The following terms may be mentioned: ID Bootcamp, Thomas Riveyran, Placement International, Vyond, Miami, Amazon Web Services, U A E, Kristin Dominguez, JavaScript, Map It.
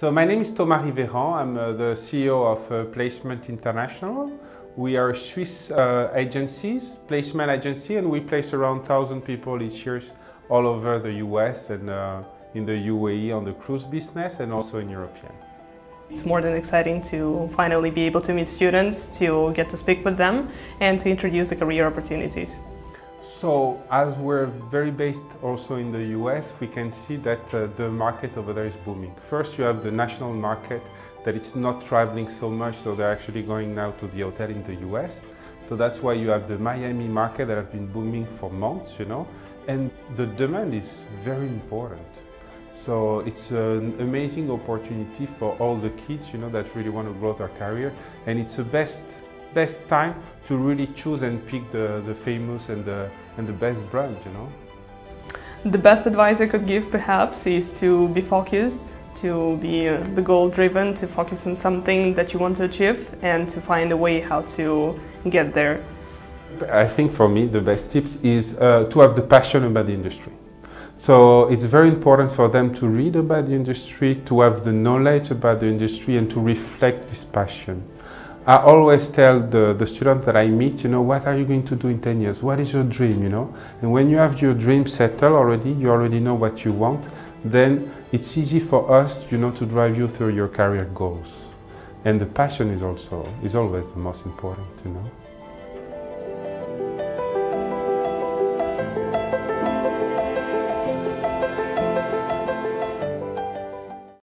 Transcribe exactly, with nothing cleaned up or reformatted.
So my name is Thomas Riveyran. I'm uh, the C E O of uh, Placement International. We are a Swiss uh, agency, placement agency, and we place around one thousand people each year all over the U S and uh, in the U A E on the cruise business and also in Europe. It's more than exciting to finally be able to meet students, to get to speak with them and to introduce the career opportunities. So, as we're very based also in the U S, we can see that uh, the market over there is booming. First, you have the national market that it's not traveling so much, so they're actually going now to the hotel in the U S. So that's why you have the Miami market that have been booming for months, you know, and the demand is very important. So it's an amazing opportunity for all the kids, you know, that really want to grow their career, and it's the best best time to really choose and pick the, the famous and the, and the best brand, you know. The best advice I could give perhaps is to be focused, to be uh, the goal driven, to focus on something that you want to achieve and to find a way how to get there. I think for me the best tips is uh, to have the passion about the industry. So it's very important for them to read about the industry, to have the knowledge about the industry and to reflect this passion. I always tell the, the students that I meet, you know, what are you going to do in ten years? What is your dream, you know? And when you have your dream settled already, you already know what you want, then it's easy for us, you know, to drive you through your career goals. And the passion is also, is always the most important, you know.